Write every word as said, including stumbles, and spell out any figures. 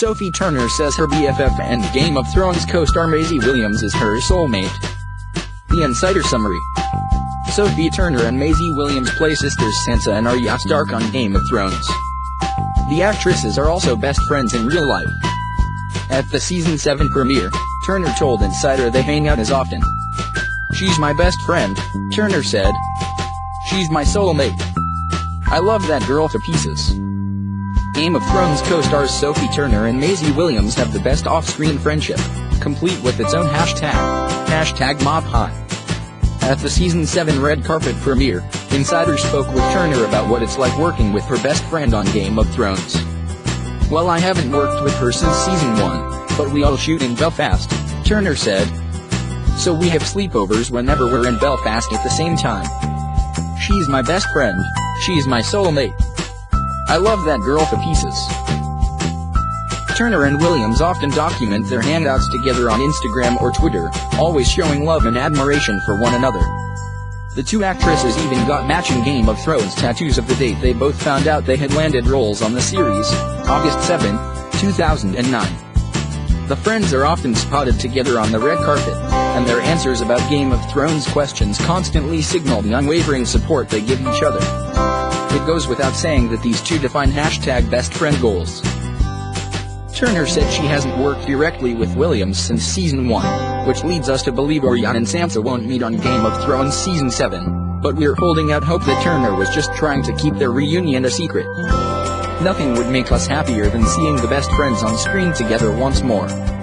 Sophie Turner says her B F F and Game of Thrones co-star Maisie Williams is her soulmate. The Insider Summary. Sophie Turner and Maisie Williams play sisters Sansa and Arya Stark on Game of Thrones. The actresses are also best friends in real life. At the season seven premiere, Turner told Insider they hang out as often. "She's my best friend," Turner said. "She's my soulmate. I love that girl to pieces." Game of Thrones co-stars Sophie Turner and Maisie Williams have the best off-screen friendship, complete with its own hashtag, hashtag Mophie. At the season seven red carpet premiere, Insider spoke with Turner about what it's like working with her best friend on Game of Thrones. "Well, I haven't worked with her since season one, but we all shoot in Belfast," Turner said. "So we have sleepovers whenever we're in Belfast at the same time. She's my best friend, she's my soulmate. I love that girl to pieces." Turner and Williams often document their hangouts together on Instagram or Twitter, always showing love and admiration for one another. The two actresses even got matching Game of Thrones tattoos of the date they both found out they had landed roles on the series, August seventh, two thousand nine. The friends are often spotted together on the red carpet, and their answers about Game of Thrones questions constantly signal the unwavering support they give each other. It goes without saying that these two define hashtag best friend goals. Turner said she hasn't worked directly with Williams since season one, which leads us to believe Arya and Sansa won't meet on Game of Thrones season seven, but we're holding out hope that Turner was just trying to keep their reunion a secret. "Nothing would make us happier than seeing the best friends on screen together once more.